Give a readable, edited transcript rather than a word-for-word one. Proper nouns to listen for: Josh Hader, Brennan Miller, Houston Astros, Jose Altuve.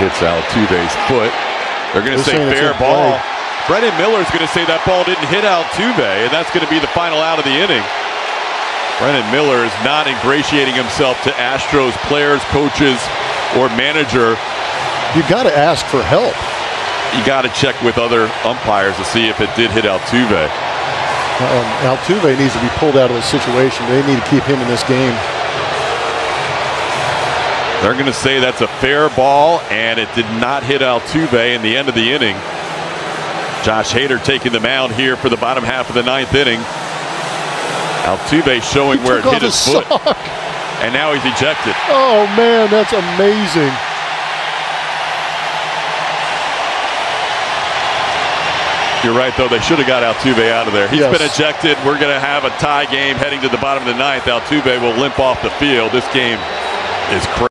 hits Altuve's foot. They're going to say fair ball. Brennan Miller is going to say that ball didn't hit Altuve, and that's going to be the final out of the inning. Brennan Miller is not ingratiating himself to Astros players, coaches, or manager. You got to ask for help. You got to check with other umpires to see if it did hit Altuve. Altuve needs to be pulled out of the situation. They need to keep him in this game. They're going to say that's a fair ball, and it did not hit Altuve in the end of the inning. Josh Hader taking the mound here for the bottom half of the ninth inning. Altuve showing where it hit his foot. And now he's ejected. Oh, man, that's amazing. You're right, though. They should have got Altuve out of there. He's been ejected. We're going to have a tie game heading to the bottom of the ninth. Altuve will limp off the field. This game is crazy.